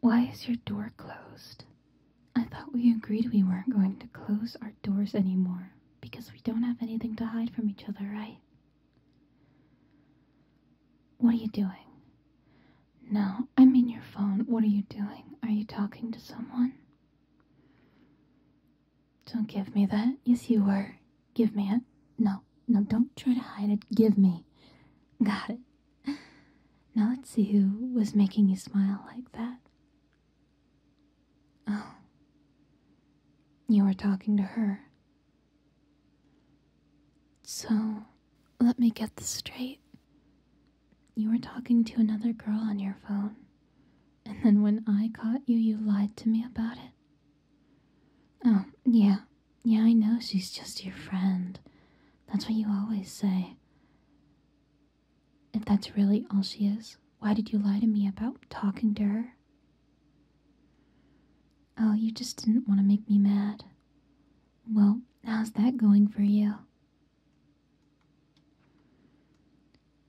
Why is your door closed? I thought we agreed we weren't going to close our doors anymore, because we don't have anything to hide from each other, right? What are you doing? No, I mean your phone. What are you doing? Are you talking to someone? Don't give me that. Yes, you were. Give me it. No, don't try to hide it. Give me. Got it. Now let's see who was making you smile like that. Oh. You were talking to her. So, let me get this straight. You were talking to another girl on your phone, and then when I caught you, you lied to me about it? Oh, yeah. Yeah, I know she's just your friend. That's what you always say. If that's really all she is, why did you lie to me about talking to her? Oh, you just didn't want to make me mad. Well, how's that going for you?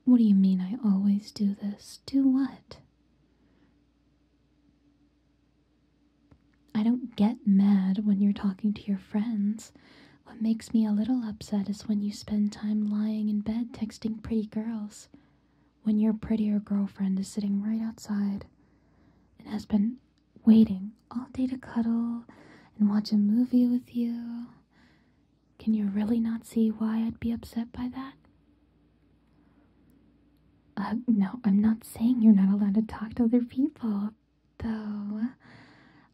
What do you mean I always do this? Do what? I don't get mad when you're talking to your friends. What makes me a little upset is when you spend time lying in bed texting pretty girls, when your prettier girlfriend is sitting right outside and has been waiting all day to cuddle and watch a movie with you. Can you really not see why I'd be upset by that? No, I'm not saying you're not allowed to talk to other people, though.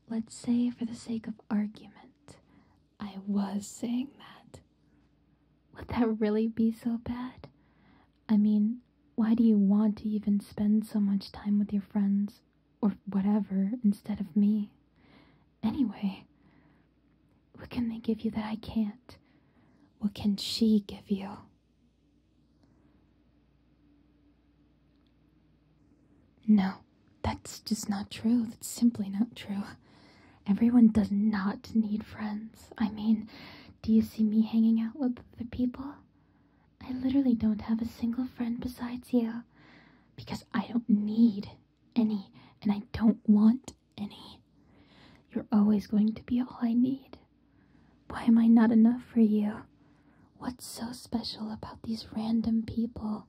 Let's say, for the sake of argument, I was saying that. Would that really be so bad? I mean, why do you want to even spend so much time with your friends, or whatever, instead of me? Anyway, what can they give you that I can't? What can she give you? No, that's just not true. That's simply not true. Everyone does not need friends. I mean, do you see me hanging out with other people? I literally don't have a single friend besides you, because I don't need any, and I don't want any. You're always going to be all I need. Why am I not enough for you? What's so special about these random people?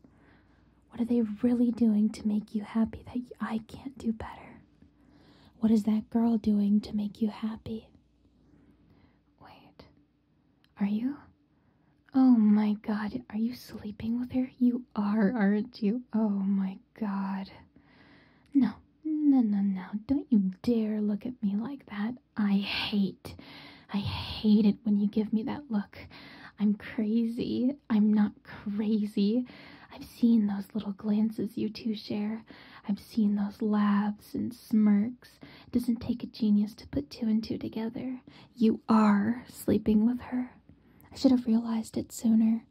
What are they really doing to make you happy that I can't do better? What is that girl doing to make you happy? Wait, are you? Oh my god, are you sleeping with her? You are, aren't you? Oh my god. No, don't you dare look at me like that. I hate it when you give me that look. I'm crazy. I'm not crazy. I've seen those little glances you two share. I've seen those laughs and smirks. It doesn't take a genius to put two and two together. You are sleeping with her. I should have realized it sooner.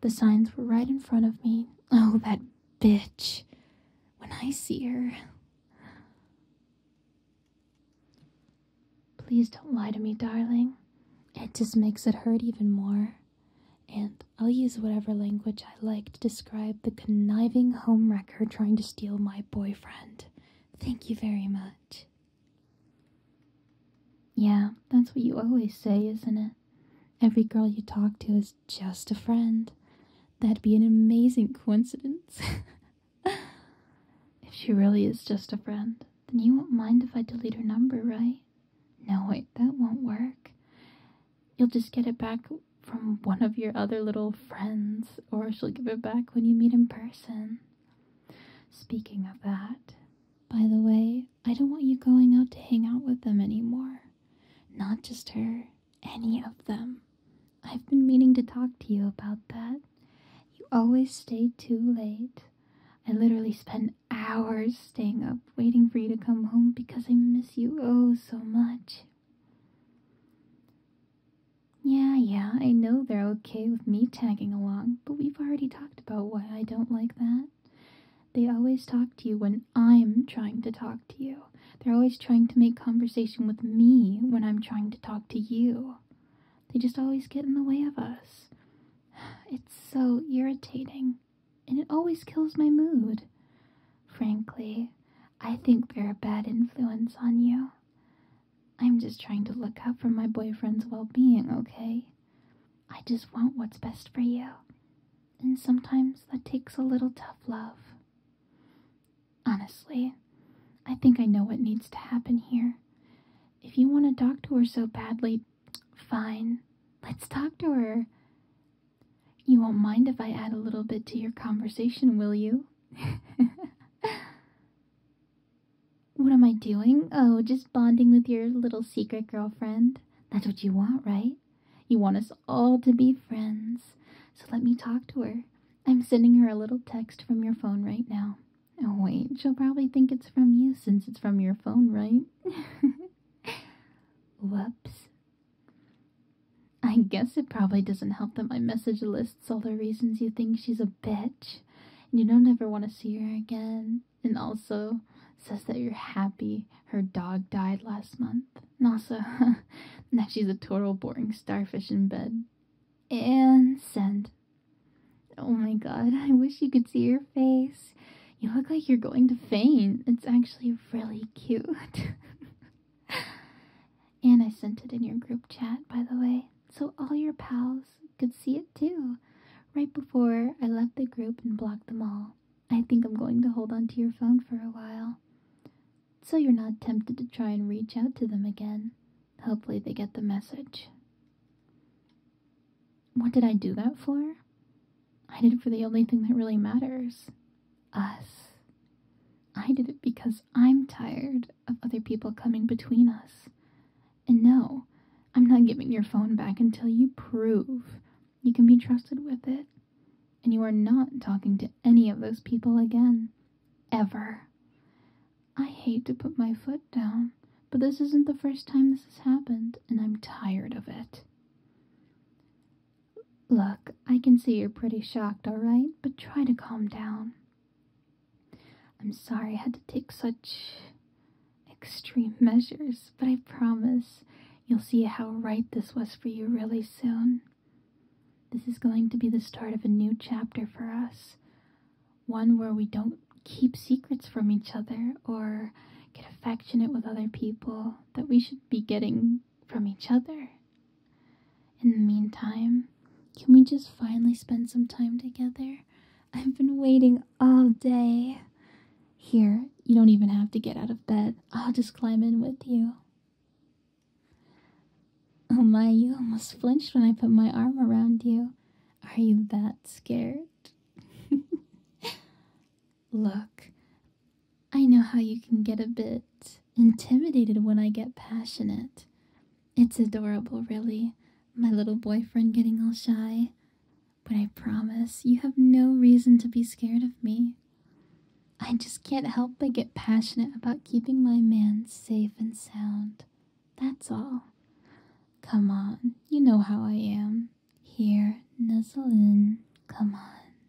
The signs were right in front of me. Oh, that bitch. When I see her. Please don't lie to me, darling. It just makes it hurt even more. And I'll use whatever language I like to describe the conniving homewrecker trying to steal my boyfriend. Thank you very much. Yeah, that's what you always say, isn't it? Every girl you talk to is just a friend. That'd be an amazing coincidence. If she really is just a friend, then you won't mind if I delete her number, right? No, wait, that won't work. You'll just get it back from one of your other little friends, or she'll give it back when you meet in person. Speaking of that, by the way, I don't want you going out to hang out with them anymore. Not just her, any of them. I've been meaning to talk to you about that. You always stay too late. I literally spend hours staying up waiting for you to come home because I miss you oh so much. Yeah, I know they're okay with me tagging along, but we've already talked about why I don't like that. They always talk to you when I'm trying to talk to you. They're always trying to make conversation with me when I'm trying to talk to you. They just always get in the way of us. It's so irritating, and it always kills my mood. Frankly, I think they're a bad influence on you. I'm just trying to look out for my boyfriend's well-being, okay? I just want what's best for you. And sometimes that takes a little tough love. Honestly, I think I know what needs to happen here. If you want to talk to her so badly, fine. Let's talk to her. You won't mind if I add a little bit to your conversation, will you? What am I doing? Oh, just bonding with your little secret girlfriend. That's what you want, right? You want us all to be friends. So let me talk to her. I'm sending her a little text from your phone right now. Oh, wait, she'll probably think it's from you since it's from your phone, right? Whoops. I guess it probably doesn't help that my message lists all the reasons you think she's a bitch, and you don't ever want to see her again, and also says that you're happy her dog died last month, and also that she's a total boring starfish in bed. And send. Oh my god, I wish you could see your face. You look like you're going to faint. It's actually really cute. And I sent it in your group chat, by the way, so all your pals could see it too. Right before I left the group and blocked them all. I think I'm going to hold on to your phone for a while, so you're not tempted to try and reach out to them again. Hopefully they get the message. What did I do that for? I did it for the only thing that really matters. Us. I did it because I'm tired of other people coming between us. And no, I'm not giving your phone back until you prove you can be trusted with it. And you are not talking to any of those people again. Ever. I hate to put my foot down, but this isn't the first time this has happened, and I'm tired of it. Look, I can see you're pretty shocked, alright? But try to calm down. I'm sorry I had to take such extreme measures, but I promise you'll see how right this was for you really soon. This is going to be the start of a new chapter for us. One where we don't keep secrets from each other or get affectionate with other people that we should be getting from each other. In the meantime, can we just finally spend some time together? I've been waiting all day. Here, you don't even have to get out of bed. I'll just climb in with you. Oh my, you almost flinched when I put my arm around you. Are you that scared? Look, I know how you can get a bit intimidated when I get passionate. It's adorable, really. My little boyfriend getting all shy. But I promise, you have no reason to be scared of me. I just can't help but get passionate about keeping my man safe and sound. That's all. Come on, you know how I am. Here, nuzzle in. Come on.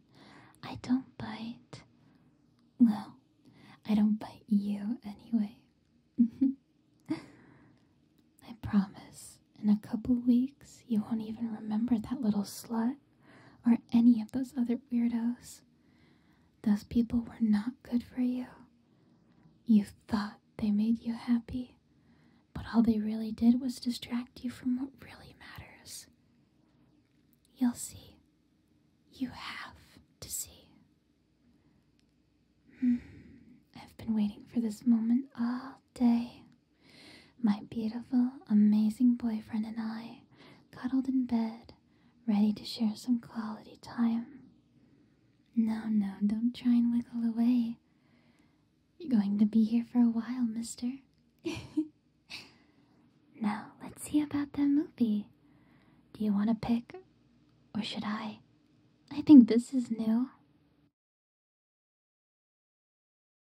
I don't bite. Well, I don't bite you anyway. I promise. In a couple weeks, you won't even remember that little slut, or any of those other weirdos. Those people were not good for you. You thought they made you happy, but all they really did was distract you from what really matters. You'll see. You have to see. I've been waiting for this moment all day. My beautiful, amazing boyfriend and I, cuddled in bed, ready to share some quality time. No, don't try and wiggle away. You're going to be here for a while, mister. Now, let's see about that movie. Do you want to pick? Or should I? I think this is new.